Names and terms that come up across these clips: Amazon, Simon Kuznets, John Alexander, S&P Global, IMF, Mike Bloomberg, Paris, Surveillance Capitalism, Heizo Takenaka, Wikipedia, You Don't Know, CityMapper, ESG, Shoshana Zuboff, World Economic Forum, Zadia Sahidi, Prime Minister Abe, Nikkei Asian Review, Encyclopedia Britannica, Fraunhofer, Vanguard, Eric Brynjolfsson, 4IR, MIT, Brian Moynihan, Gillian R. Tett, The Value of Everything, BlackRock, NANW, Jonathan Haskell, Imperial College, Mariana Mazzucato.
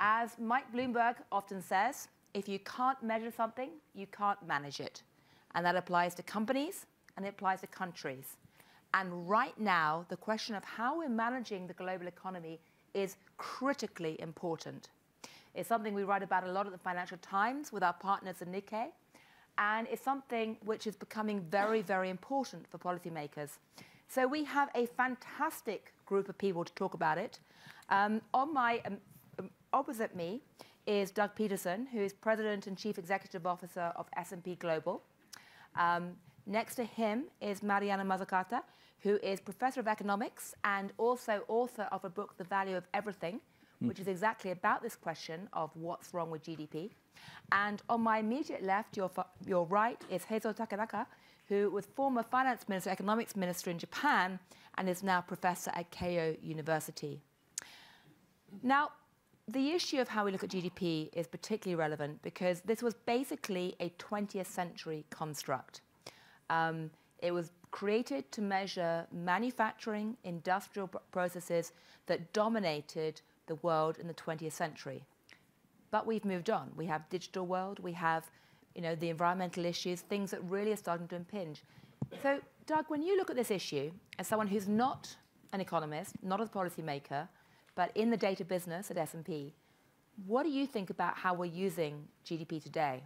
As Mike Bloomberg often says, if you can't measure something, you can't manage it. And that applies to companies and it applies to countries. And right now, the question of how we're managing the global economy is critically important. It's something we write about a lot at the Financial Times with our partners in Nikkei. And it's something which is becoming very, very important for policymakers. So we have a fantastic group of people to talk about it. Opposite me is Doug Peterson, who is President and Chief Executive Officer of S&P Global. Next to him is Mariana Mazzucato, who is Professor of Economics and also author of a book, The Value of Everything, which is exactly about this question of what's wrong with GDP. And on my immediate left, your right, is Heizo Takenaka, who was former finance minister, economics minister in Japan, and is now professor at Keio University. Now, the issue of how we look at GDP is particularly relevant because this was basically a 20th century construct. It was created to measure manufacturing, industrial processes that dominated the world in the 20th century. But we've moved on. We have digital world, we have the environmental issues, things that really are starting to impinge. So, Doug, when you look at this issue, as someone who's not an economist, not a policymaker, but in the data business at S&P, what do you think about how we're using GDP today?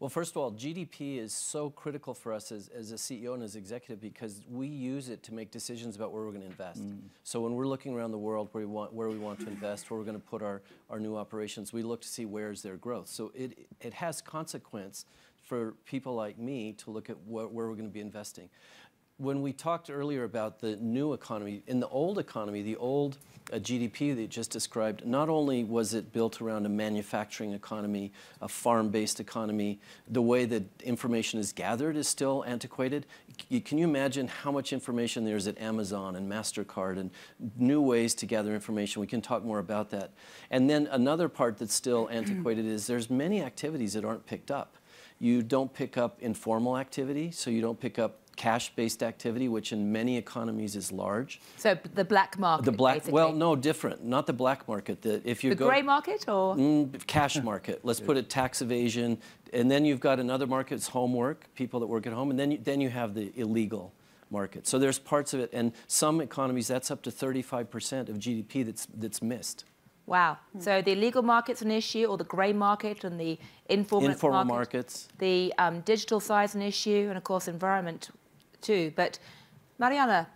Well, first of all, GDP is so critical for us as a CEO and as executive because we use it to make decisions about where we're going to invest. So when we're looking around the world where we want to invest, where we're going to put our new operations, we look to see where's their growth. So it has consequence for people like me to look at where we're going to be investing. When we talked earlier about the new economy, in the old economy, the old GDP that you just described, not only was it built around a manufacturing economy, a farm-based economy, the way that information is gathered is still antiquated. Can you imagine how much information there is at Amazon and MasterCard and new ways to gather information? We can talk more about that. And then another part that's still antiquated is there's many activities that aren't picked up. You don't pick up informal activity, so you don't pick up cash-based activity, which in many economies is large. So the black market, basically. Well, no, different. Not the black market. The gray market or? Cash market. Let's put it tax evasion. And then you've got another market, it's homework, people that work at home. And then you have the illegal market. So there's parts of it. And some economies, that's up to 35% of GDP that's missed. Wow. So the illegal market's an issue, or the grey market and the informal markets. The digital side's an issue, and of course environment too. But Mariana,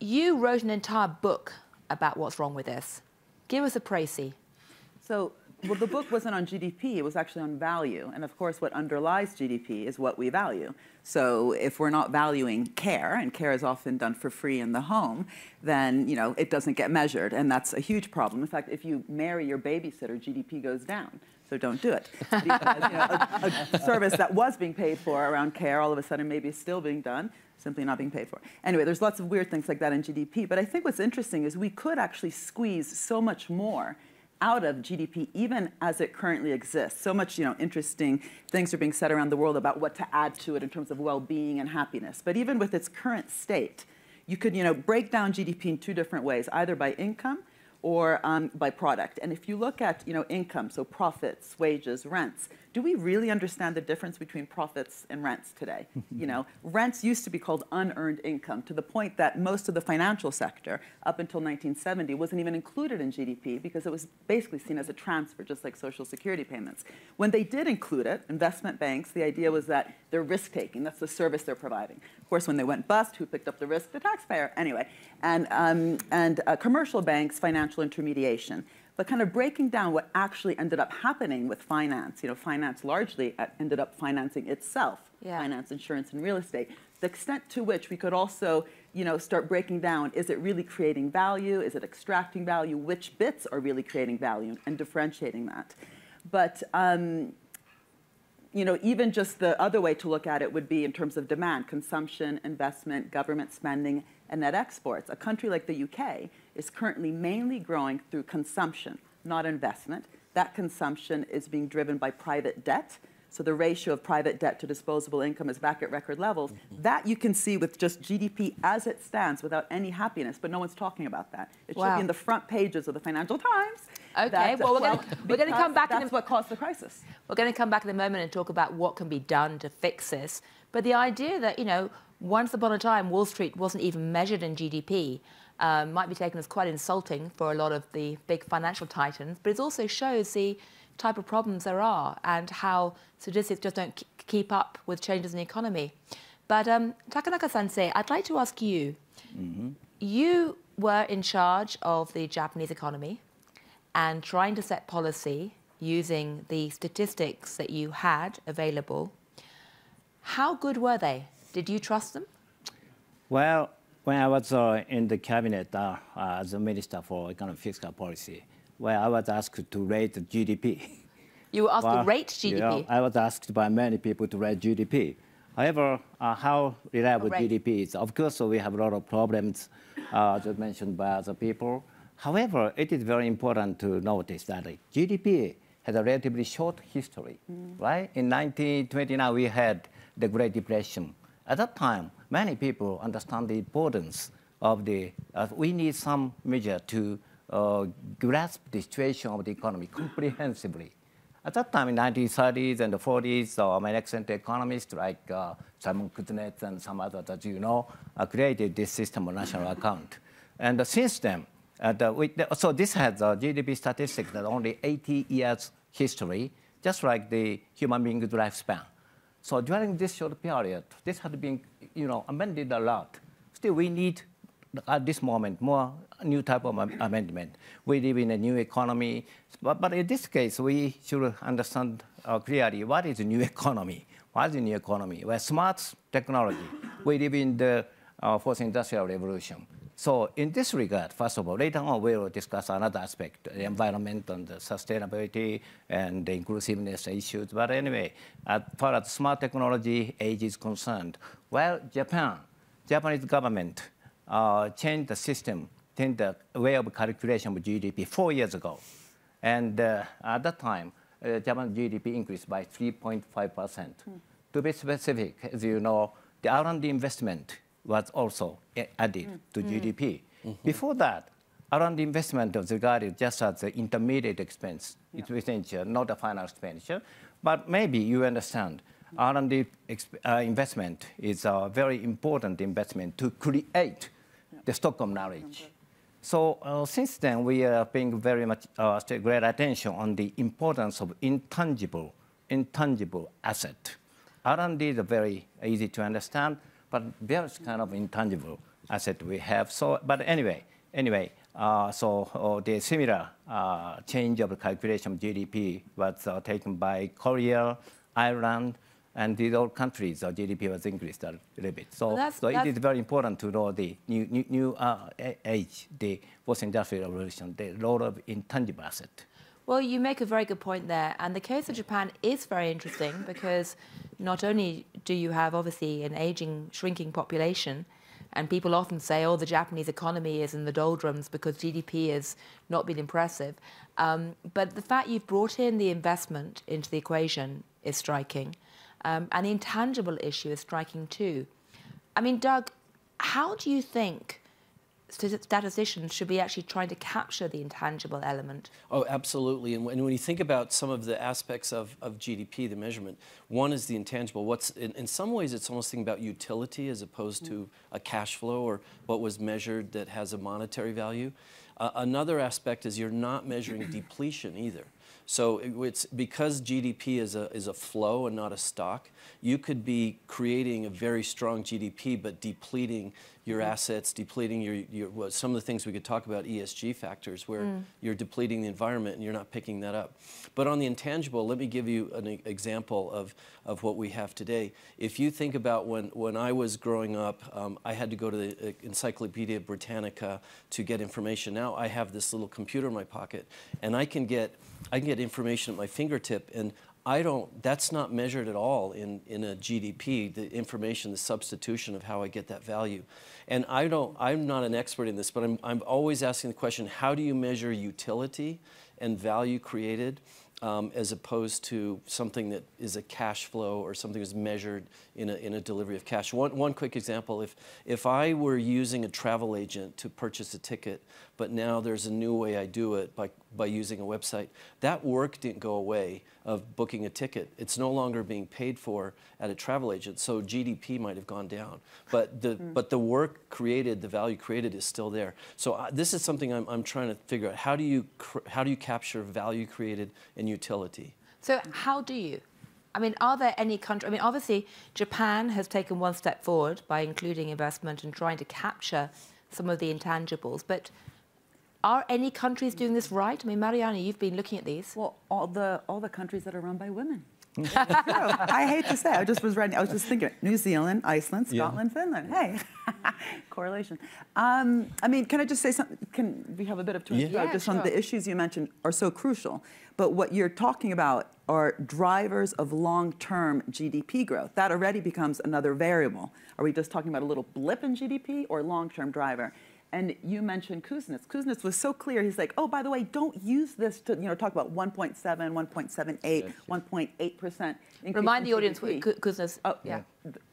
you wrote an entire book about what's wrong with this. Give us a précis. So, well, the book wasn't on GDP, it was actually on value. And of course, what underlies GDP is what we value. So if we're not valuing care, and care is often done for free in the home, then it doesn't get measured. And that's a huge problem. In fact, if you marry your babysitter, GDP goes down. So don't do it. Because, a service that was being paid for around care all of a sudden maybe is still being done, simply not being paid for. Anyway, there's lots of weird things like that in GDP. But I think what's interesting is we could actually squeeze so much more out of GDP, even as it currently exists. So much interesting things are being said around the world about what to add to it in terms of well-being and happiness. But even with its current state, you could break down GDP in two different ways, either by income or by product. And if you look at income, so profits, wages, rents, do we really understand the difference between profits and rents today? Rents used to be called unearned income, to the point that most of the financial sector, up until 1970, wasn't even included in GDP because it was basically seen as a transfer, just like Social Security payments. When they did include it, investment banks, the idea was that they're risk-taking. That's the service they're providing. Of course, when they went bust, who picked up the risk? The taxpayer. Anyway, and commercial banks, financial intermediation. But kind of breaking down what actually ended up happening with finance, finance largely ended up financing itself, finance, insurance, and real estate. The extent to which we could also, start breaking down, is it really creating value? Is it extracting value? Which bits are really creating value, and differentiating that? But, even just the other way to look at it would be in terms of demand, consumption, investment, government spending, and net exports. A country like the UK is currently mainly growing through consumption, not investment. That consumption is being driven by private debt. So the ratio of private debt to disposable income is back at record levels. That you can see with just GDP as it stands without any happiness, but no one's talking about that. It should be in the front pages of the Financial Times. Okay, that, well, we're going to come back. That's what caused the crisis. We're going to come back in a moment and talk about what can be done to fix this. But the idea that, you know, once upon a time, Wall Street wasn't even measured in GDP might be taken as quite insulting for a lot of the big financial titans, but it also shows the type of problems there are and how statistics just don't keep up with changes in the economy. But Takenaka-sensei, I'd like to ask you, you were in charge of the Japanese economy and trying to set policy using the statistics that you had available. How good were they? Did you trust them? Well, when I was in the cabinet as a minister for economic fiscal policy, well, I was asked to rate GDP. You were asked to rate GDP? You know, I was asked by many people to rate GDP. However, how reliable GDP is, of course, so we have a lot of problems just mentioned by other people. However, it is very important to notice that GDP has a relatively short history, right? In 1929, we had the Great Depression. At that time, many people understand the importance of the, we need some measure to grasp the situation of the economy comprehensively. At that time, in the 1930s and the 40s, American economists like Simon Kuznets and some others, as you know, created this system of national account. And since then, so this has a GDP statistic that only 80 years history, just like the human being's lifespan. So during this short period, this had been, you know, amended a lot. Still, we need, at this moment, more new type of amendment. We live in a new economy. But in this case, we should understand clearly what is a new economy. What is a new economy? Well, smart technology. We live in the fourth industrial revolution. So in this regard, first of all, later on we'll discuss another aspect, the environment and the sustainability and the inclusiveness issues. But anyway, as far as smart technology age is concerned, well, Japanese government changed the system, changed the way of calculation of GDP 4 years ago. And at that time, Japan's GDP increased by 3.5%. To be specific, as you know, the R&D investment was also added to GDP. Before that, R&D investment was regarded just as an intermediate expense. It's essential, not a final expenditure. But maybe you understand, R&D investment is a very important investment to create the stock of knowledge. So since then, we are paying very much great attention on the importance of intangible asset. R&D is very easy to understand, but there's kind of intangible asset we have. So, but anyway, so the similar change of calculation of GDP was taken by Korea, Ireland, and these all countries. GDP was increased a little bit. So, it is very important to know the new age, the post-industrial revolution, the role of intangible asset. Well, you make a very good point there. And the case of Japan is very interesting because not only do you have, obviously, an aging, shrinking population, and people often say, oh, the Japanese economy is in the doldrums because GDP has not been impressive. But the fact you've brought in the investment into the equation is striking. And the intangible issue is striking, too. I mean, Doug, how do you think statisticians should be actually trying to capture the intangible element? Oh, absolutely. And when you think about some of the aspects of GDP, the measurement, one is the intangible. What's in some ways, it's almost thinking about utility as opposed to a cash flow or what was measured that has a monetary value. Another aspect is you're not measuring depletion either. So it's because GDP is a flow and not a stock, you could be creating a very strong GDP but depleting your assets, depleting your some of the things we could talk about, ESG factors, where you're depleting the environment and you're not picking that up. But on the intangible, let me give you an example of what we have today. If you think about when I was growing up, I had to go to the Encyclopedia Britannica to get information. Now I have this little computer in my pocket and I can get information at my fingertip, and that's not measured at all in a GDP, the information, the substitution of how I get that value. And I'm not an expert in this, but I'm always asking the question, how do you measure utility and value created as opposed to something that is a cash flow or something that's measured in a delivery of cash? One quick example, if I were using a travel agent to purchase a ticket but now there's a new way I do it by using a website. That work didn't go away of booking a ticket. It's no longer being paid for at a travel agent, so GDP might have gone down. But the, but the work created, the value created is still there. So this is something I'm trying to figure out. How do you capture value created and utility? So how do you? I mean, are there any countries? I mean, obviously, Japan has taken one step forward by including investment and trying to capture some of the intangibles. But are any countries doing this right? I mean, Mariana, you've been looking at these. Well, all the countries that are run by women. No, I hate to say, I was just thinking, New Zealand, Iceland, Scotland, Finland. Hey, correlation. I mean, can I just say something? Can we have a bit of on the issues you mentioned are so crucial, but what you're talking about are drivers of long-term GDP growth. That already becomes another variable. Are we just talking about a little blip in GDP or long-term driver? And you mentioned Kuznets. Kuznets was so clear. He's like, oh, by the way, don't use this to talk about 1.7, 1.78, 1.8%. Remind the audience what Kuznets. Oh, yeah.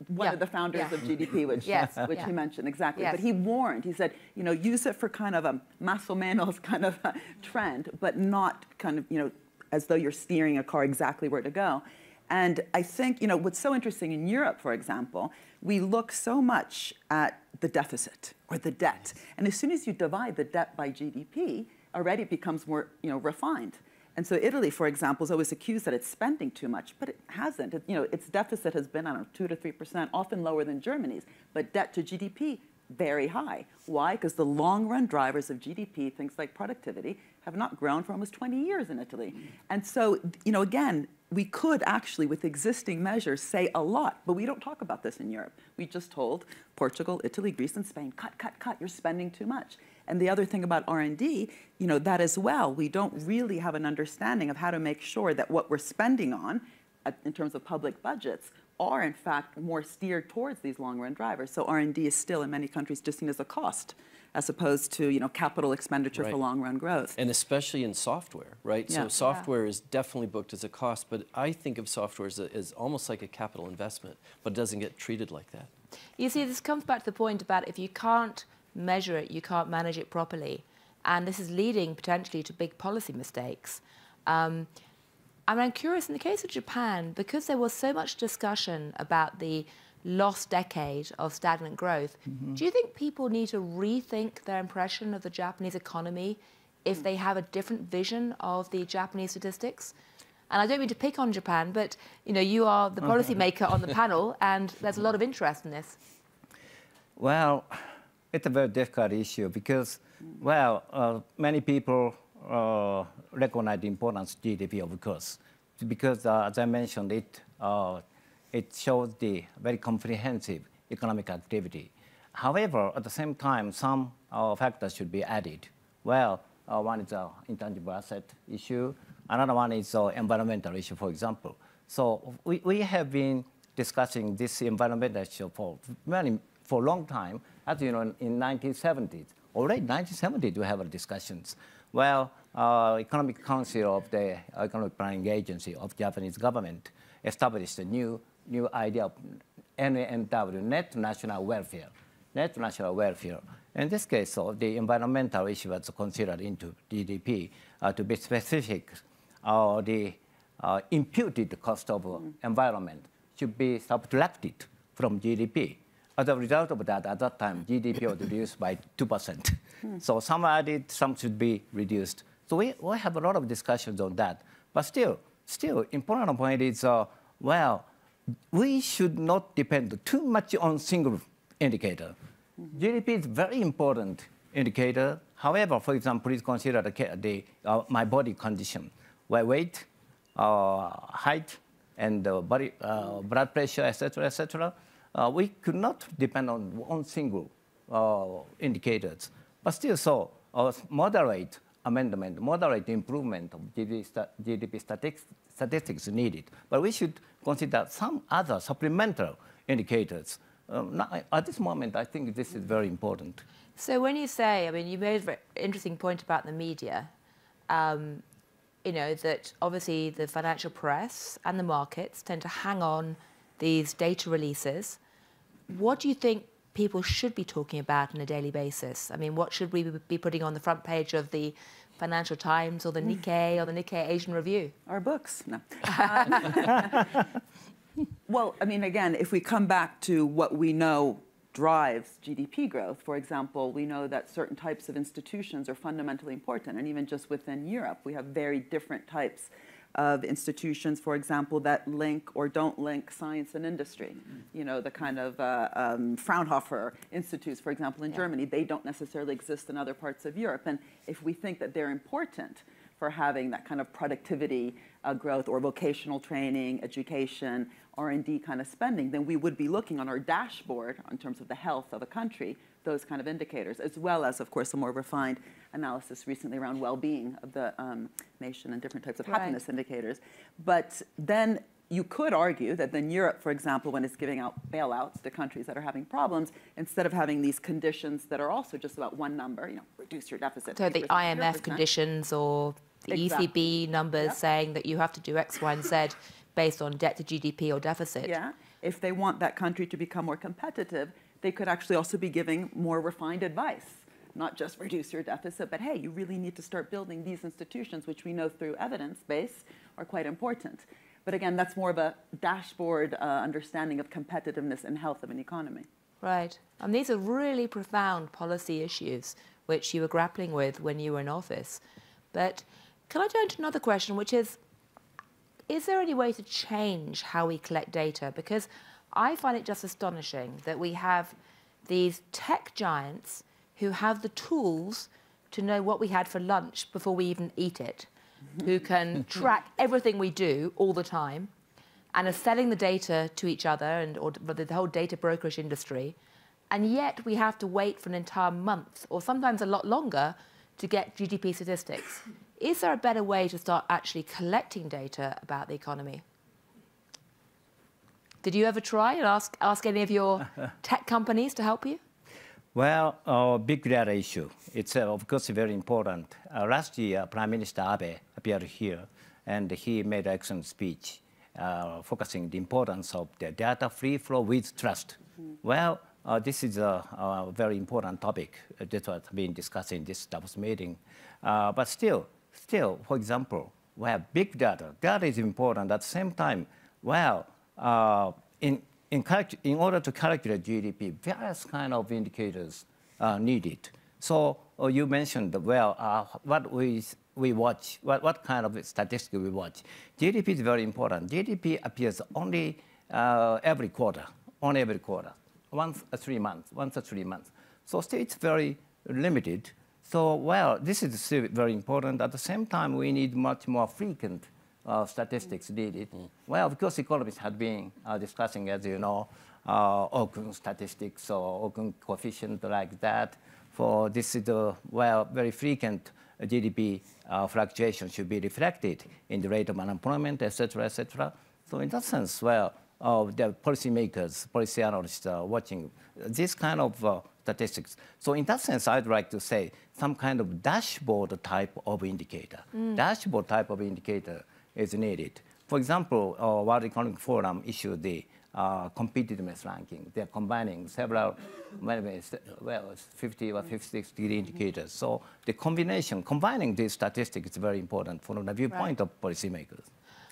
One of the founders of GDP, which he mentioned, exactly. Yes. But he warned. He said, use it for kind of a más o menos kind of a trend, but not kind of, as though you're steering a car exactly where to go. And I think, what's so interesting in Europe, for example, we look so much at the deficit or the debt. And as soon as you divide the debt by GDP, already it becomes more, refined. And so Italy, for example, is always accused that it's spending too much, but it hasn't. Its deficit has been, 2 to 3%, often lower than Germany's, but debt to GDP, very high. Why? Because the long-run drivers of GDP, things like productivity, have not grown for almost 20 years in Italy. And so, again, we could actually, with existing measures, say a lot, but we don't talk about this in Europe. We just told Portugal, Italy, Greece, and Spain, cut, cut, cut, you're spending too much. And the other thing about R&D, that as well, we don't really have an understanding of how to make sure that what we're spending on, in terms of public budgets, are in fact more steered towards these long-run drivers. So R&D is still in many countries just seen as a cost, as opposed to capital expenditure for long-run growth. And especially in software, right? Yeah. So software is definitely booked as a cost, but I think of software as almost like a capital investment, but it doesn't get treated like that. You see, this comes back to the point about if you can't measure it, you can't manage it properly. And this is leading potentially to big policy mistakes. I'm curious, in the case of Japan, because there was so much discussion about the lost decade of stagnant growth, do you think people need to rethink their impression of the Japanese economy if they have a different vision of the Japanese statistics? And I don't mean to pick on Japan, but you are the policymaker on the panel, and there's a lot of interest in this. Well, it's a very difficult issue because, well, many people recognize the importance of GDP, of course, because as I mentioned, it shows the very comprehensive economic activity. However, at the same time, some factors should be added. Well, one is intangible asset issue. Another one is environmental issue, for example. So we have been discussing this environmental issue for a long time. As you know, in 1970s, already 1970s, we have discussions. Well, Economic Council of the Economic Planning Agency of Japanese government established a new idea of NANW, net national welfare. Net national welfare. In this case, so the environmental issue was considered into GDP. To be specific, the imputed cost of environment should be subtracted from GDP. As a result of that, at that time, GDP was reduced by 2%. So some added, some should be reduced. So we have a lot of discussions on that. But still, important point is, well, we should not depend too much on single indicator. GDP is very important indicator. However, for example, please consider my body condition, my weight, height, and body, blood pressure, etc., etc. We could not depend on one single indicators, but still so moderate amendment, moderate improvement of GDP statistics needed. But we should consider some other supplemental indicators. At this moment, I think this is very important. So when you say, I mean, you made a very interesting point about the media, that obviously the financial press and the markets tend to hang on these data releases. What do you think people should be talking about on a daily basis? I mean, what should we be putting on the front page of the Financial Times or the Nikkei or the Nikkei Asian Review? Our books, no. Well, I mean, again, if we come back to what we know drives GDP growth, for example, we know that certain types of institutions are fundamentally important. And even just within Europe, we have very different types of institutions, for example, that link or don't link science and industry. You know, the kind of Fraunhofer institutes, for example, in Germany, they don't necessarily exist in other parts of Europe. And if we think that they're important for having that kind of productivity growth or vocational training, education, R&D kind of spending, then we would be looking on our dashboard in terms of the health of a country, those kind of indicators, as well as, of course, a more refined analysis recently around well-being of the nation and different types of happiness indicators. But then you could argue that then Europe, for example, when it's giving out bailouts to countries that are having problems, instead of having these conditions that are also just about one number, you know, reduce your deficit. So the IMF conditions or the ECB numbers saying that you have to do X, Y, and Z based on debt to GDP or deficit. Yeah, if they want that country to become more competitive, they could actually also be giving more refined advice, not just reduce your deficit, but hey, you really need to start building these institutions, which we know through evidence base are quite important. But again, that's more of a dashboard understanding of competitiveness and health of an economy. Right. And these are really profound policy issues which you were grappling with when you were in office. But can I turn to another question, which is there any way to change how we collect data? Because I find it just astonishing that we have these tech giants who have the tools to know what we had for lunch before we even eat it, who can track everything we do all the time and are selling the data to each other and or the whole data brokerage industry. And yet we have to wait for an entire month or sometimes a lot longer to get GDP statistics. Is there a better way to start actually collecting data about the economy? Did you ever try and ask any of your tech companies to help you? Well, big data issue. It's, of course, very important. Last year, Prime Minister Abe appeared here, and he made an excellent speech focusing on the importance of the data free flow with trust. Well, this is a very important topic that was being discussed in this DAVOS meeting. But still, for example, we have big data. Data is important. At the same time, well, in order to calculate GDP, various kind of indicators are needed. So you mentioned, well, what we watch, what kind of statistics we watch. GDP is very important. GDP appears only every quarter, once or 3 months, So still it's very limited. So, well, this is still very important. At the same time, we need much more frequent statistics needed. Well, of course, economists have been discussing, as you know, Occam statistics or Occam coefficient like that. For this is well, very frequent GDP fluctuation should be reflected in the rate of unemployment, etc., etc. So, in that sense, well, the policymakers, policy analysts are watching this kind of statistics. So in that sense, I'd like to say some kind of dashboard type of indicator. Dashboard type of indicator is needed. For example, World Economic Forum issued the competitiveness ranking. They're combining several, well, 50 or 56 indicators. So the combining these statistics is very important from the viewpoint of policymakers.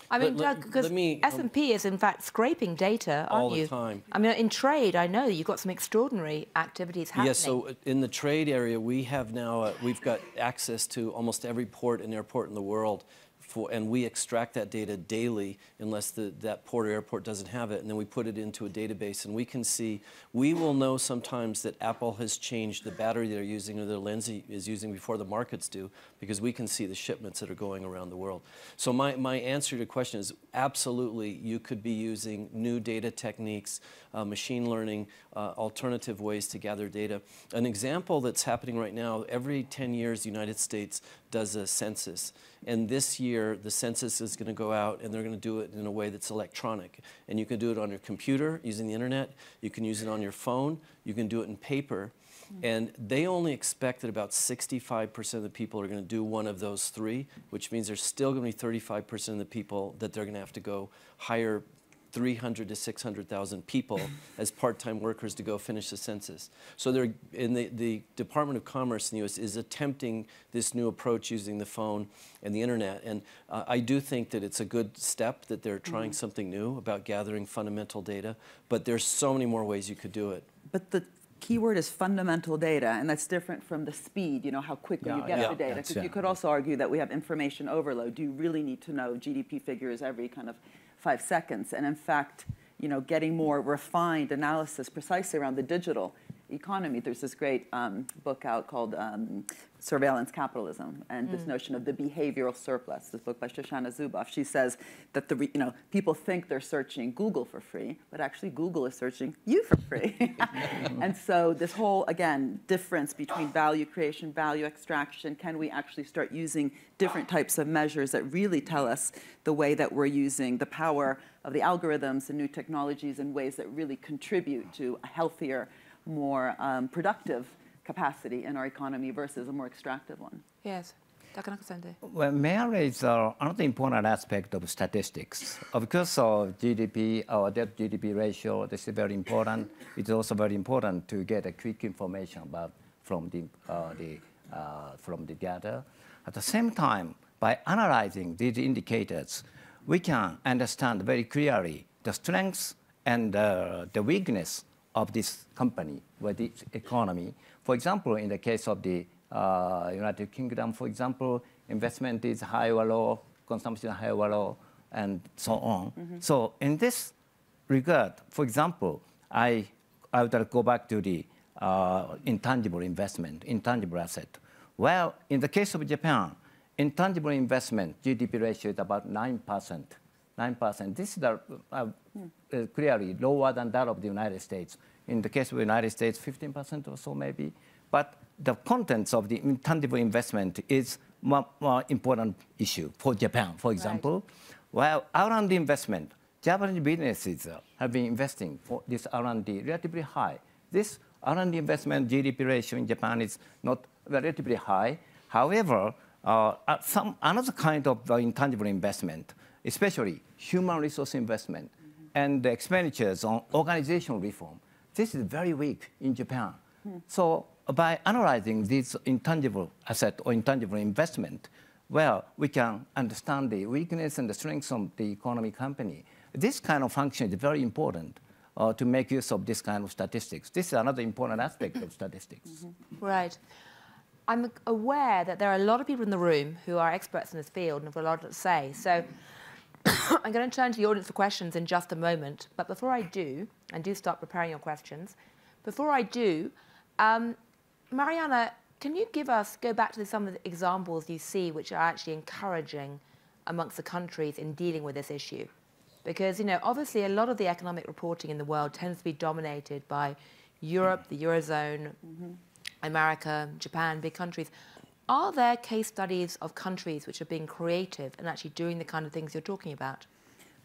I mean, Doug, because S&P is, in fact, scraping data, aren't you? All the time. I mean, in trade, I know you've got some extraordinary activities happening. Yes, so in the trade area, we have now, we've got access to almost every port and airport in the world, and we extract that data daily unless that port or airport doesn't have it, and then we put it into a database, and we can see, we will know sometimes that Apple has changed the battery they're using or their lens is using before the markets do, because we can see the shipments that are going around the world. So my answer to your question is absolutely you could be using new data techniques, machine learning, alternative ways to gather data. An example that's happening right now, every 10 years the United States does a census. And this year, the census is going to go out, and they're going to do it in a way that's electronic. And you can do it on your computer using the internet. You can use it on your phone. You can do it in paper. And they only expect that about 65% of the people are going to do one of those three, which means there's still going to be 35% of the people that they're going to have to go hire 300 to 600,000 people as part-time workers to go finish the census. So they're, in the Department of Commerce in the U.S. is attempting this new approach using the phone and the internet. And I do think that it's a good step that they're trying something new about gathering fundamental data. But there's so many more ways you could do it. But the keyword is fundamental data, and that's different from the speed, you know, how quickly you get the data. Because you could also argue that we have information overload. Do you really need to know GDP figures every kind of 5 seconds? And in fact, you know, getting more refined analysis precisely around the digital economy. There's this great book out called Surveillance Capitalism, and this notion of the behavioral surplus, this book by Shoshana Zuboff. She says that the people think they're searching Google for free, but actually Google is searching you for free. And so this whole, again, difference between value creation, value extraction, can we actually start using different types of measures that really tell us the way that we're using the power of the algorithms and new technologies in ways that really contribute to a healthier, more productive capacity in our economy versus a more extractive one. Yes. Well, Mary, is another important aspect of statistics. Of course, GDP, our debt GDP ratio, this is very important. It's also very important to get a quick information about from the data. At the same time, by analyzing these indicators, we can understand very clearly the strengths and the weakness of this company, or this economy. For example, in the case of the United Kingdom, for example, investment is high or low, consumption high or low, and so on. So in this regard, for example, I would go back to the intangible investment, intangible asset. Well, in the case of Japan, intangible investment, GDP ratio is about 9%. 9%. This is clearly lower than that of the United States. In the case of the United States, 15% or so maybe. But the contents of the intangible investment is more important issue for Japan, for example. While R&D investment, Japanese businesses have been investing for this R&D relatively high. This R&D investment GDP ratio in Japan is not relatively high. However, another kind of intangible investment, especially human resource investment and the expenditures on organizational reform. This is very weak in Japan. So by analyzing these intangible asset or intangible investment, well, we can understand the weakness and the strengths of the economy company. This kind of function is very important to make use of this kind of statistics. This is another important aspect of statistics. Right. I'm aware that there are a lot of people in the room who are experts in this field and have a lot to say. So I'm going to turn to the audience for questions in just a moment. But before I do, and do start preparing your questions, before I do, Mariana, can you give us, go back to some of the examples you see which are actually encouraging amongst the countries in dealing with this issue? Because, you know, obviously a lot of the economic reporting in the world tends to be dominated by Europe, the Eurozone, America, Japan, big countries. Are there case studies of countries which are being creative and actually doing the kind of things you're talking about?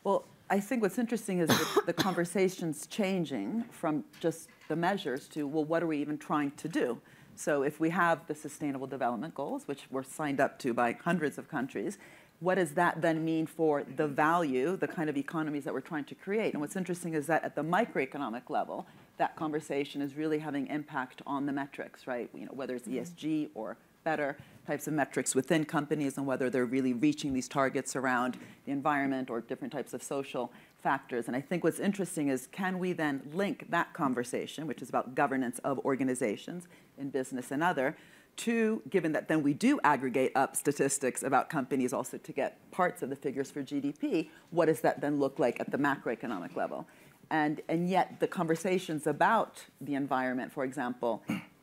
Well, I think what's interesting is that the conversation's changing from just the measures to, well, what are we even trying to do? So if we have the Sustainable Development Goals, which were signed up to by hundreds of countries, what does that then mean for the value, the kind of economies that we're trying to create? And what's interesting is that at the microeconomic level, that conversation is really having impact on the metrics, right? You know, whether it's ESG or better types of metrics within companies and whether they're really reaching these targets around the environment or different types of social factors. And I think what's interesting is, can we then link that conversation, which is about governance of organizations in business and other, to, given that then we do aggregate up statistics about companies also to get parts of the figures for GDP, what does that then look like at the macroeconomic level? And yet the conversations about the environment, for example,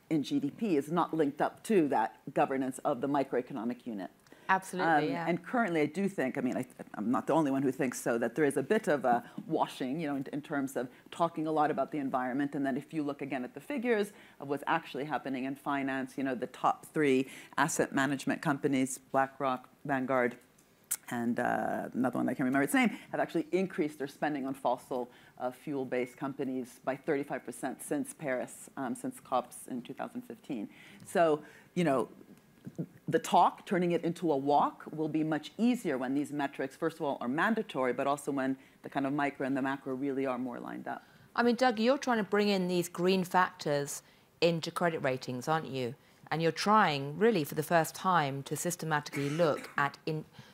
in GDP is not linked up to that governance of the microeconomic unit. Absolutely, yeah. And currently I do think, I mean, I'm not the only one who thinks so, that there is a bit of a washing, you know, in terms of talking a lot about the environment. And then if you look again at the figures of what's actually happening in finance, you know, the top three asset management companies, BlackRock, Vanguard, and another one I can't remember its name, have actually increased their spending on fossil fuel-based companies by 35% since Paris, since COPs in 2015. So, you know, The talk, turning it into a walk, will be much easier when these metrics, first of all, are mandatory, but also when the kind of micro and the macro really are more lined up. I mean, Doug, you're trying to bring in these green factors into credit ratings, aren't you? And you're trying, really, for the first time, to systematically look at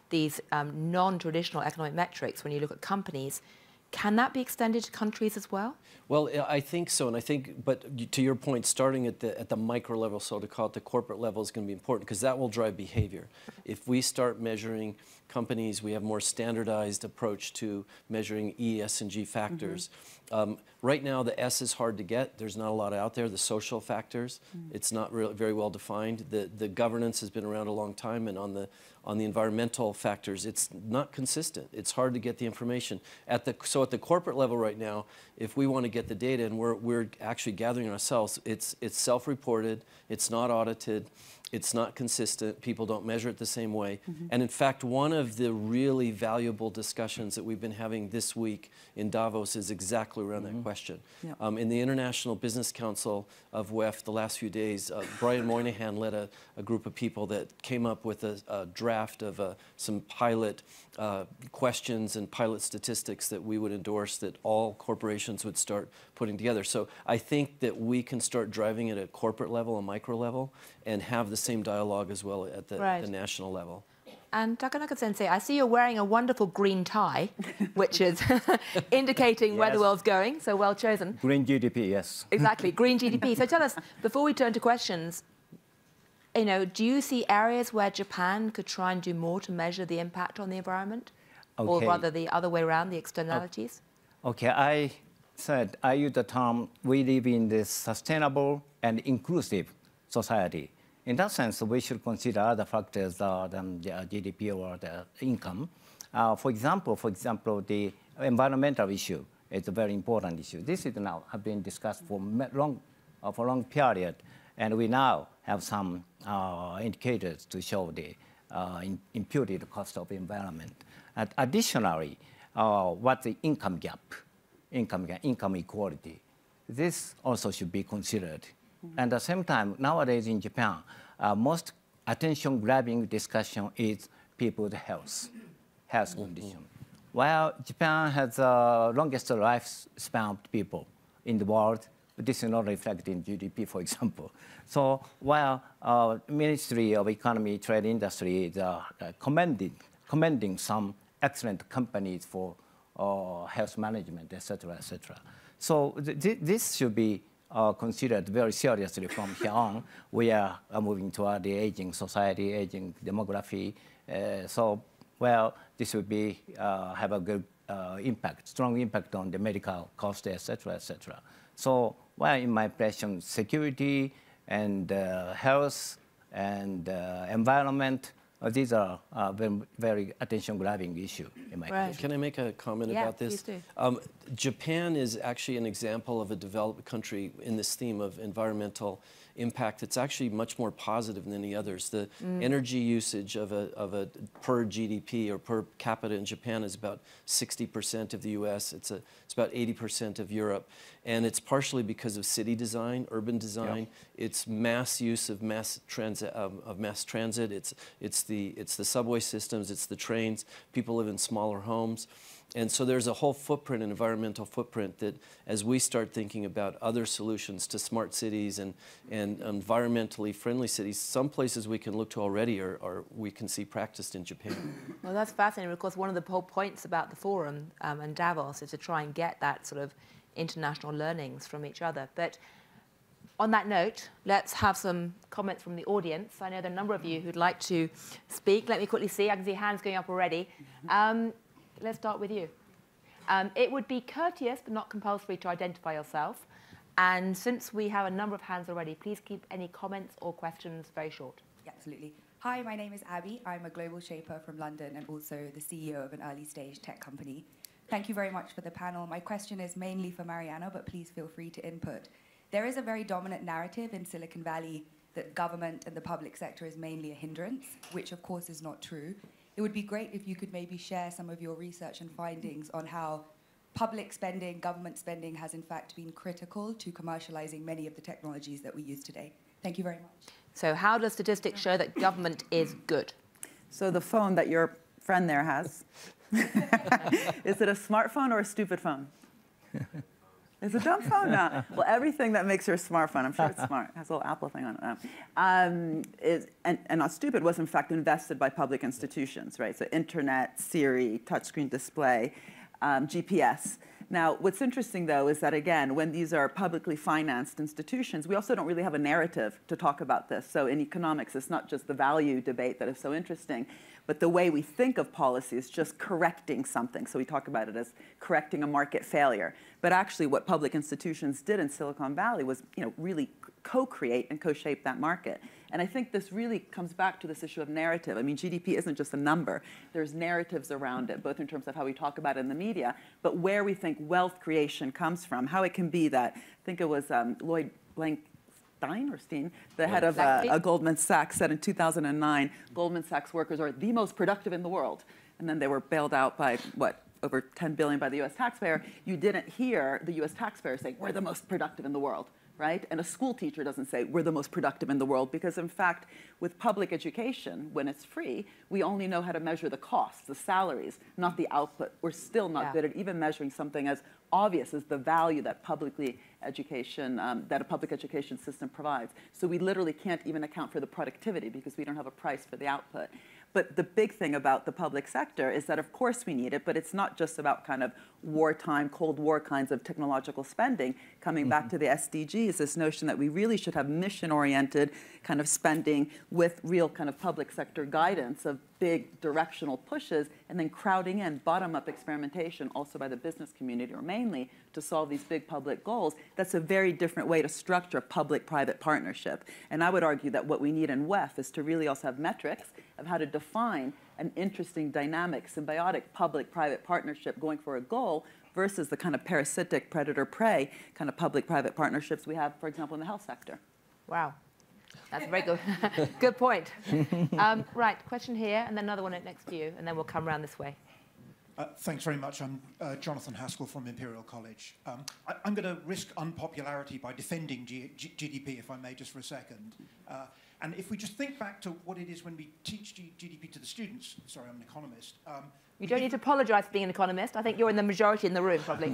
these non-traditional economic metrics when you look at companies. Can that be extended to countries as well? Well, I think so, and I think, but to your point, starting at the micro level, so to call it the corporate level, is going to be important because that will drive behavior. If we start measuring companies, we have more standardized approach to measuring ESG factors. Mm-hmm. Right now, the S is hard to get. There's not a lot out there. The social factors, mm-hmm. it's not really very well defined. The governance has been around a long time, and on the environmental factors, it's not consistent. It's hard to get the information. So at the corporate level right now, if we want to get the data, and we're actually gathering ourselves, it's self-reported, it's not audited, it's not consistent, people don't measure it the same way. Mm-hmm. And in fact, one of the really valuable discussions that we've been having this week in Davos is exactly around mm-hmm. that question. Yeah. In the International Business Council of WEF the last few days, Brian Moynihan led a group of people that came up with a draft of some pilot questions and pilot statistics that we would endorse, that all corporations would start putting together. So I think that we can start driving it at a corporate level, a micro level, and have the same dialogue as well at the national level. And Takenaka-sensei, I see you're wearing a wonderful green tie, which is indicating yes. where the world's going, so well chosen. Green GDP, yes. Exactly, green GDP. So tell us, before we turn to questions, you know, do you see areas where Japan could try and do more to measure the impact on the environment? Okay. Or rather the other way around, the externalities? Okay, I said, I use the term, we live in this sustainable and inclusive society. In that sense, we should consider other factors than the GDP or the income. For example, the environmental issue is a very important issue. This is now have been discussed for a long period, and we now have some indicators to show the imputed cost of environment. And additionally, what's the income gap, income equality? This also should be considered. And at the same time, nowadays in Japan, most attention-grabbing discussion is people's health mm-hmm. condition. While Japan has the longest lifespan of people in the world, this is not reflected in GDP, for example. So while Ministry of Economy, Trade, Industry is commending some excellent companies for health management, etc., etc. So this should be considered very seriously from here on. We are moving toward the aging society, aging demography. So this would be have a good impact, strong impact on the medical cost, etc., etc. So, in my impression, security and health and environment. These are very attention-grabbing issue in my opinion. Can I make a comment about this? Please do. Japan is actually an example of a developed country in this theme of environmental impact. It's actually much more positive than any others. The energy usage of a per GDP or per capita in Japan is about 60% of the US. It's about 80% of Europe. And it's partially because of city design, urban design. Yeah. It's mass use of mass transit. It's the subway systems, it's the trains. People live in smaller homes. And so there's a whole footprint, an environmental footprint, that as we start thinking about other solutions to smart cities and environmentally friendly cities, some places we can look to already or we can see practiced in Japan. Well, that's fascinating. Of course, one of the whole points about the forum and Davos is to try and get that sort of international learnings from each other. But on that note, let's have some comments from the audience. I know there are a number of you who'd like to speak. Let me quickly see. I can see hands going up already. Let's start with you. It would be courteous but not compulsory to identify yourself. And since we have a number of hands already, please keep any comments or questions very short. Yeah, absolutely. Hi, my name is Abby. I'm a global shaper from London and also the CEO of an early stage tech company. Thank you very much for the panel. My question is mainly for Mariana, but please feel free to input. There is a very dominant narrative in Silicon Valley that government and the public sector is mainly a hindrance, which of course is not true. It would be great if you could maybe share some of your research and findings on how public spending, government spending has in fact been critical to commercializing many of the technologies that we use today. Thank you very much. So how does statistics show that government is good? So the phone that your friend there has, is it a smartphone or a stupid phone? It's a dumb phone now. Well, everything that makes your smartphone, I'm sure it's smart, it has a little Apple thing on it now, and not stupid, was in fact invested by public institutions, right? So internet, Siri, touchscreen display, GPS. Now, what's interesting, though, is that, again, when these are publicly financed institutions, we also don't really have a narrative to talk about this. So in economics, it's not just the value debate that is so interesting, but the way we think of policy is just correcting something. So we talk about it as correcting a market failure. But actually, what public institutions did in Silicon Valley was, really co-create and co-shape that market. And I think this really comes back to this issue of narrative. I mean, GDP isn't just a number. There's narratives around it, both in terms of how we talk about it in the media, but where we think wealth creation comes from, how it can be that, I think it was Lloyd Blankstein, the head of Goldman Sachs, said in 2009, Goldman Sachs workers are the most productive in the world. And then they were bailed out by, what, over $10 billion by the US taxpayer. You didn't hear the US taxpayer saying, we're the most productive in the world. Right? And a school teacher doesn't say, we're the most productive in the world, because in fact, with public education, when it's free, we only know how to measure the costs, the salaries, not the output. We're still not good at even measuring something as obvious as the value that a public education system provides. So we literally can't even account for the productivity because we don't have a price for the output. But the big thing about the public sector is that, of course, we need it, but it's not just about kind of wartime, Cold War kinds of technological spending. Coming back to the SDGs, this notion that we really should have mission-oriented kind of spending with real kind of public sector guidance of big directional pushes, and then crowding in bottom-up experimentation also by the business community, or mainly, to solve these big public goals. That's a very different way to structure a public-private partnership. And I would argue that what we need in WEF is to really also have metrics of how to define an interesting, dynamic, symbiotic public-private partnership going for a goal versus the kind of parasitic predator-prey kind of public-private partnerships we have, for example, in the health sector. Wow. That's a very good, good point. Right, question here, and then another one next to you, and then we'll come around this way. Thanks very much. I'm Jonathan Haskell from Imperial College. I'm going to risk unpopularity by defending GDP, if I may, just for a second. And if we just think back to what it is when we teach GDP to the students, sorry, I'm an economist. You don't need to apologise for being an economist. I think you're in the majority in the room, probably.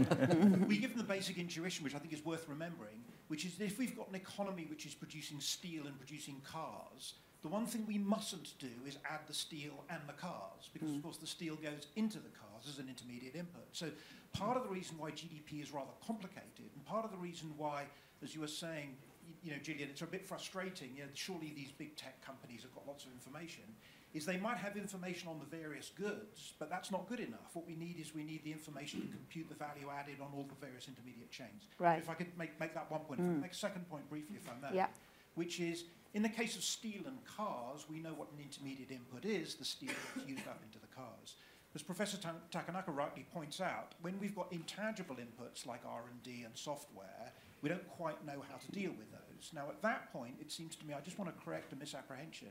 We give them the basic intuition, which I think is worth remembering, which is that if we've got an economy which is producing steel and producing cars, the one thing we mustn't do is add the steel and the cars, because, of course, the steel goes into the cars as an intermediate input. So part of the reason why GDP is rather complicated, and part of the reason why, as you were saying, Gillian, it's a bit frustrating, surely these big tech companies have got lots of information, is they might have information on the various goods, but that's not good enough. What we need is we need the information to compute the value added on all the various intermediate chains. Right. If I could make that one point, make a second point briefly, if I may, which is, in the case of steel and cars, we know what an intermediate input is, the steel that's used up into the cars. As Professor Takenaka rightly points out, when we've got intangible inputs like R&D and software, we don't quite know how to deal with those. Now, at that point, it seems to me, I just want to correct a misapprehension.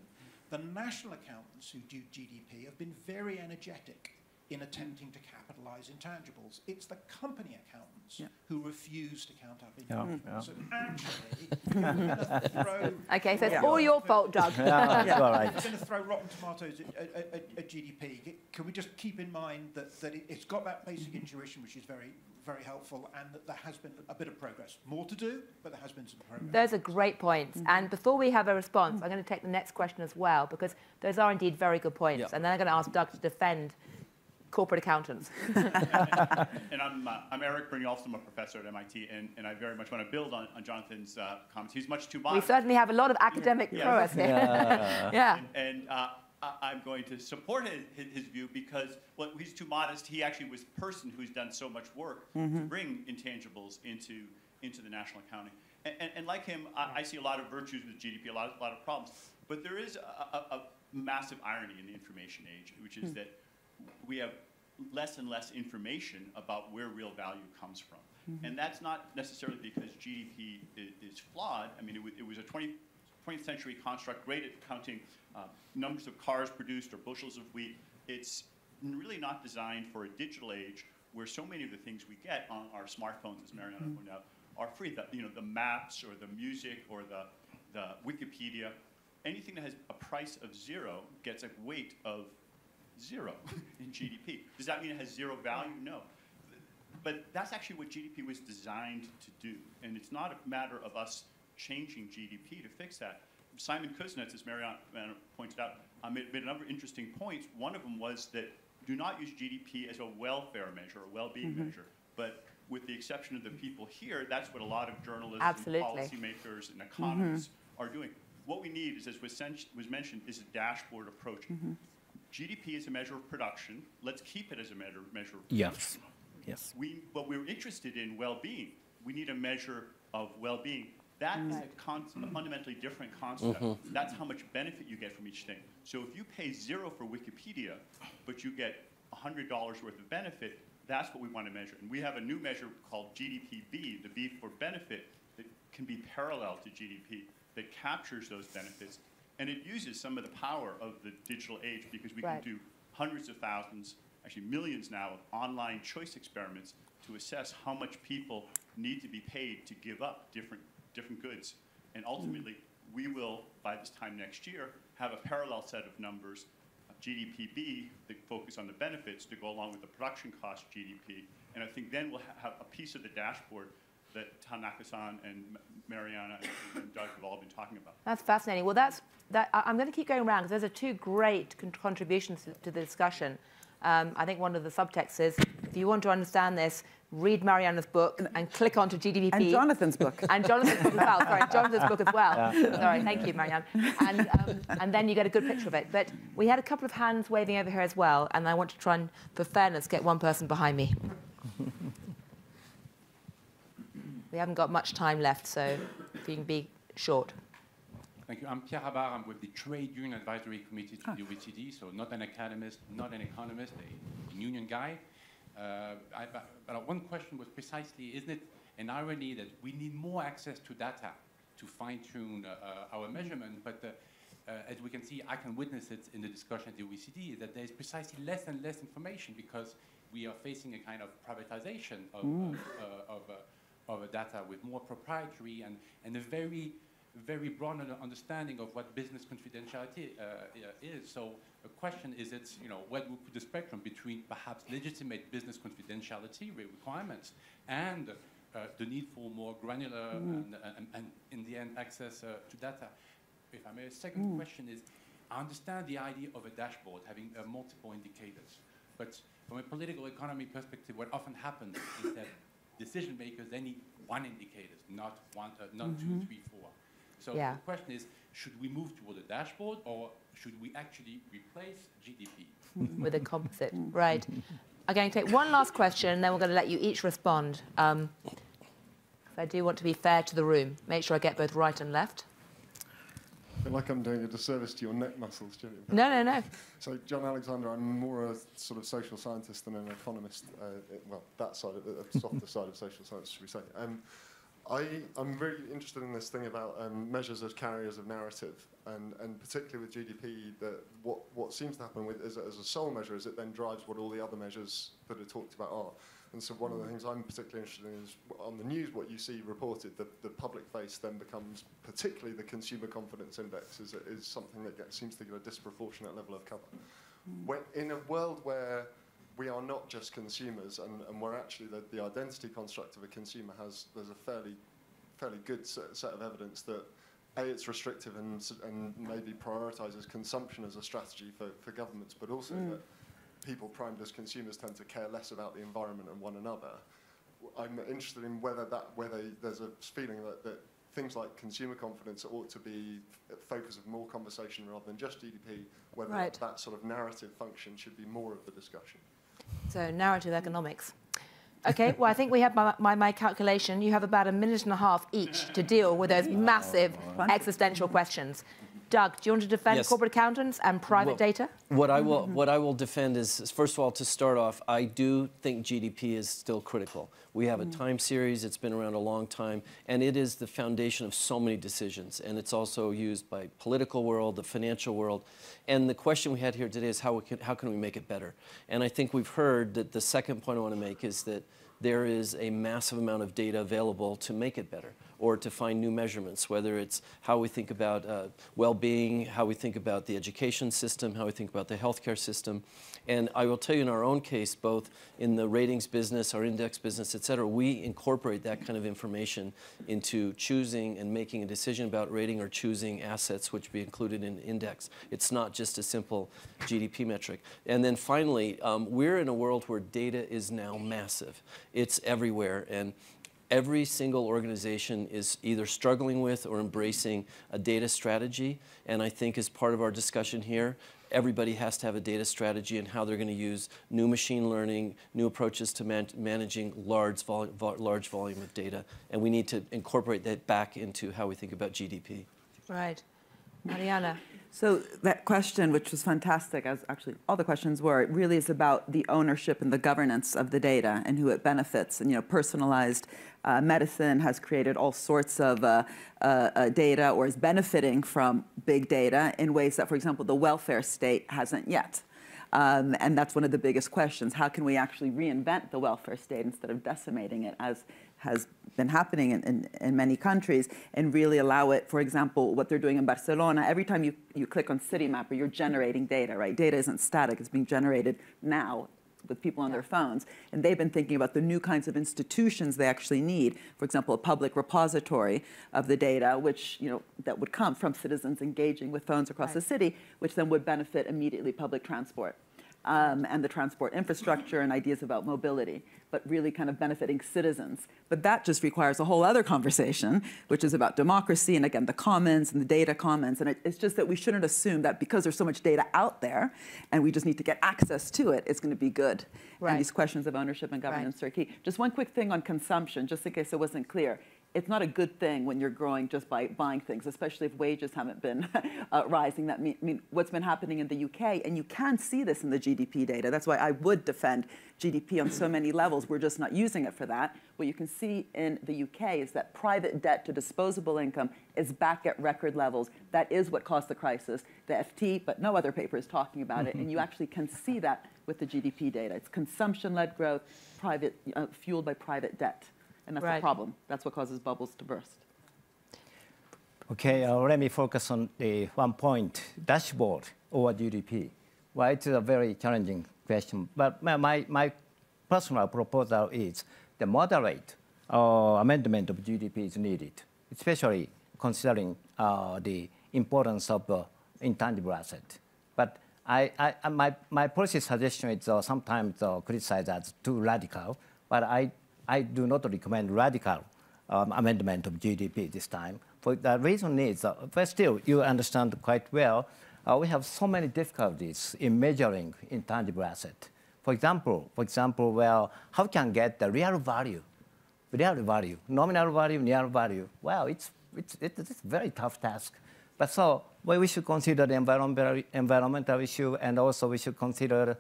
The national accountants who do GDP have been very energetic in attempting to capitalize intangibles. It's the company accountants who refuse to count up intangibles. So actually, okay, so it's all your fault, Doug. It's going to throw rotten tomatoes at GDP. Can we just keep in mind that it's got that basic intuition, which is very, very helpful, and that there has been a bit of progress. More to do, but there has been some progress. Those are great points. And before we have a response, I'm going to take the next question as well, because those are indeed very good points. And then I'm going to ask Doug to defend corporate accountants. And I'm Eric Brynjolfsson. I'm a professor at MIT, and I very much want to build on Jonathan's comments. He's much too biased. We certainly have a lot of academic prowess here. I'm going to support his view because, well, he's too modest. He actually was the person who's done so much work to bring intangibles into the national accounting. And like him, I see a lot of virtues with GDP, a lot of problems. But there is a massive irony in the information age, which is that we have less and less information about where real value comes from. And that's not necessarily because GDP is flawed. I mean, it was a 20th century construct, great at counting numbers of cars produced or bushels of wheat. It's really not designed for a digital age where so many of the things we get on our smartphones, as Mariana pointed out, are free. The maps or the music or the Wikipedia. anything that has a price of zero gets a weight of zero in GDP. Does that mean it has zero value? No. But that's actually what GDP was designed to do. And it's not a matter of us changing GDP to fix that. Simon Kuznets, as Mariana pointed out, made a number of interesting points. One of them was that do not use GDP as a welfare measure, a well-being measure. But with the exception of the people here, that's what a lot of journalists and policymakers and economists are doing. What we need is, as was mentioned, is a dashboard approach. GDP is a measure of production. Let's keep it as a measure of production. Yes. But we're interested in well-being. We need a measure of well-being. That is a fundamentally different concept. That's how much benefit you get from each thing. So if you pay zero for Wikipedia, but you get $100 worth of benefit, that's what we want to measure. And we have a new measure called GDPB, the B for benefit, that can be parallel to GDP, that captures those benefits. And it uses some of the power of the digital age, because we can do hundreds of thousands, actually millions now, of online choice experiments to assess how much people need to be paid to give up different goods. And ultimately, we will, by this time next year, have a parallel set of numbers, GDPB, that focus on the benefits to go along with the production cost GDP. And I think then we'll have a piece of the dashboard that Tanaka-san and Mariana and Doug have all been talking about. That's fascinating. Well, I'm going to keep going around, because those are two great contributions to the discussion. I think one of the subtexts is, if you want to understand this, read Mariana's book and click onto GDPB. And Jonathan's book. And Jonathan's book as well. Sorry, Jonathan's book as well. Sorry, thank you, Mariana. And then you get a good picture of it. But we had a couple of hands waving over here as well, and I want to try and, for fairness, get one person behind me. We haven't got much time left, so if you can be short. Thank you. I'm Pierre Habard. I'm with the Trade Union Advisory Committee to the OECD, so not an academist, not an economist, a union guy. But one question was precisely, isn't it an irony that we need more access to data to fine-tune our measurement, but as we can see, I can witness it in the discussion at the OECD, that there is precisely less and less information because we are facing a kind of privatization of data with more proprietary and a very, very broad understanding of what business confidentiality is. So the question is, you know, what would put the spectrum between perhaps legitimate business confidentiality requirements and the need for more granular and in the end access to data? If I may, a second question is, I understand the idea of a dashboard having multiple indicators, but from a political economy perspective, what often happens is that decision makers, they need one indicator, not one, not two, three, four. So the question is, should we move toward a dashboard, or should we actually replace GDP? With a composite, right. I'm going to take one last question, and then we're going to let you each respond. I do want to be fair to the room. Make sure I get both right and left. I feel like I'm doing a disservice to your neck muscles, Julian. No, no, no. So, John Alexander, I'm more a sort of social scientist than an economist. Well, that side, the softer side of social science, should we say. I'm really interested in this thing about measures as carriers of narrative, and particularly with GDP, that what seems to happen with is that as a sole measure is it then drives what all the other measures that are talked about are. And so one of the things I'm particularly interested in is on the news, what you see reported, the public face then becomes, particularly the consumer confidence index, is something that seems to get a disproportionate level of cover. When, in a world where we are not just consumers, and we're actually the identity construct of a consumer there's a fairly good set of evidence that A, it's restrictive and maybe prioritizes consumption as a strategy for governments, but also that people primed as consumers tend to care less about the environment and one another. I'm interested in whether there's a feeling that things like consumer confidence ought to be a focus of more conversation rather than just GDP, whether that sort of narrative function should be more of the discussion. So narrative economics. Okay, well, I think we have my calculation. You have about a minute and a half each to deal with those massive existential questions. Doug, do you want to defend corporate accountants and private data? What I will defend is, first of all, to start off, I do think GDP is still critical. We have a time series. It's been around a long time, and it is the foundation of so many decisions, and it's also used by political world, the financial world. And the question we had here today is how can we make it better? And I think we've heard that the second point I want to make is that there is a massive amount of data available to make it better. or to find new measurements, whether it's how we think about well-being, how we think about the education system, how we think about the healthcare system. And I will tell you, in our own case, both in the ratings business, our index business, et cetera, we incorporate that kind of information into choosing and making a decision about rating or choosing assets which be included in index. It's not just a simple GDP metric. And then finally, we're in a world where data is now massive. It's everywhere. And every single organization is either struggling with or embracing a data strategy. And I think as part of our discussion here, everybody has to have a data strategy and how they're going to use new machine learning, new approaches to managing large volume of data. And we need to incorporate that back into how we think about GDP. Right. Mariana. So that question, which was fantastic, as actually all the questions were, it really is about the ownership and the governance of the data and who it benefits. And, you know, personalized medicine has created all sorts of data, or is benefiting from big data in ways that, for example, the welfare state hasn't yet. And that's one of the biggest questions. How can we actually reinvent the welfare state instead of decimating it, as has been happening in many countries, and really allow it, for example, what they're doing in Barcelona. Every time you click on Citymapper, you're generating data, right? Data isn't static, it's being generated now with people on their phones. And they've been thinking about the new kinds of institutions they actually need. For example, a public repository of the data, which, you know, that would come from citizens engaging with phones across the city, which then would benefit immediately public transport. And the transport infrastructure and ideas about mobility, but really kind of benefiting citizens. But that just requires a whole other conversation, which is about democracy and, again, the commons and the data commons. And it's just that we shouldn't assume that because there's so much data out there and we just need to get access to it, it's going to be good. Right. And these questions of ownership and governance are key. Just one quick thing on consumption, just in case it wasn't clear. It's not a good thing when you're growing just by buying things, especially if wages haven't been rising. That mean what's been happening in the UK, and you can see this in the GDP data. That's why I would defend GDP on so many levels. We're just not using it for that. What you can see in the UK is that private debt to disposable income is back at record levels. That is what caused the crisis. The FT, but no other paper is talking about it. And you actually can see that with the GDP data. It's consumption-led growth, private, fueled by private debt. And that's a problem. That's what causes bubbles to burst. Okay, let me focus on the one point, dashboard over GDP. Well, it's a very challenging question. But my personal proposal is the moderate amendment of GDP is needed, especially considering the importance of intangible asset. But my policy suggestion is sometimes criticized as too radical, but I do not recommend radical amendment of GDP this time. For the reason is, but still, you understand quite well, we have so many difficulties in measuring intangible asset. For example, well, how can get the real value, nominal value, real value? Well, it's a very tough task. But so we should consider the environmental issue, and also we should consider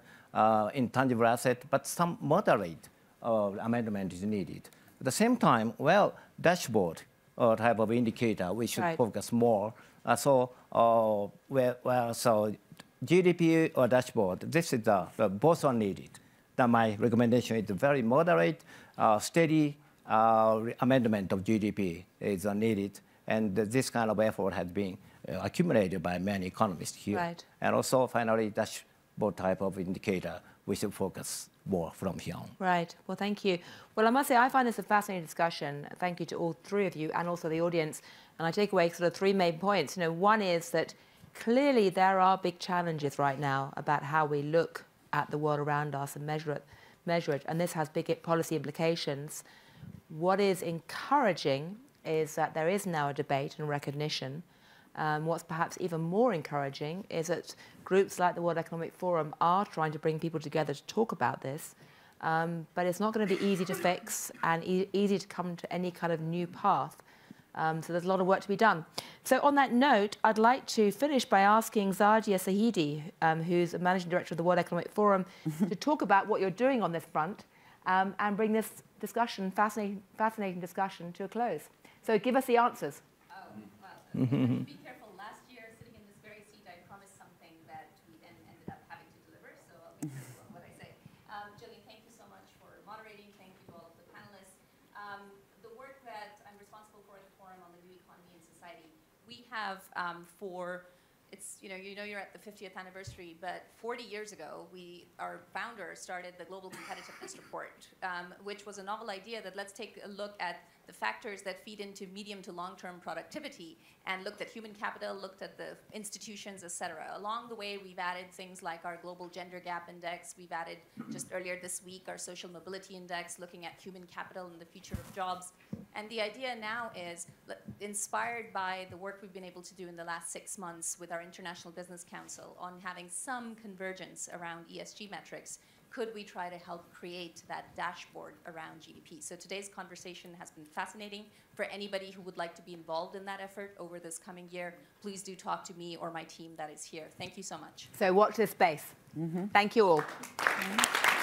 intangible asset, but some moderate amendment is needed. At the same time, well, dashboard type of indicator, we should focus more. So GDP or dashboard, this is both are needed. That my recommendation is very moderate, steady amendment of GDP is needed, and this kind of effort has been accumulated by many economists here. And also, finally, dashboard type of indicator, we should focus more from here on. Right. Well, thank you. Well, I must say, I find this a fascinating discussion. Thank you to all three of you and also the audience. And I take away sort of three main points. You know, one is that clearly there are big challenges right now about how we look at the world around us and measure it. And this has big policy implications. What is encouraging is that there is now a debate and recognition. What's perhaps even more encouraging is that groups like the World Economic Forum are trying to bring people together to talk about this, but it's not going to be easy to fix and easy to come to any kind of new path. So there's a lot of work to be done. So on that note, I'd like to finish by asking Zadia Sahidi, who's the Managing Director of the World Economic Forum, to talk about what you're doing on this front and bring this discussion, fascinating discussion, to a close. So give us the answers. Be careful. Last year, sitting in this very seat, I promised something that we then ended up having to deliver, so I'll be careful about what I say. Jillian, thank you so much for moderating. Thank you to all of the panelists. The work that I'm responsible for at the we have you're at the 50th anniversary, but 40 years ago, our founder started the Global Competitiveness Report, which was a novel idea that let's take a look at the factors that feed into medium to long-term productivity, and looked at human capital, looked at the institutions, et cetera. Along the way, we've added things like our Global Gender Gap Index. We've added, just earlier this week, our Social Mobility Index, looking at human capital and the future of jobs. And the idea now is, inspired by the work we've been able to do in the last 6 months with our International Business Council on having some convergence around ESG metrics, could we try to help create that dashboard around GDP? So today's conversation has been fascinating. For anybody who would like to be involved in that effort over this coming year, please do talk to me or my team that is here. Thank you so much. So watch this space. Mm-hmm. Thank you all. Mm-hmm.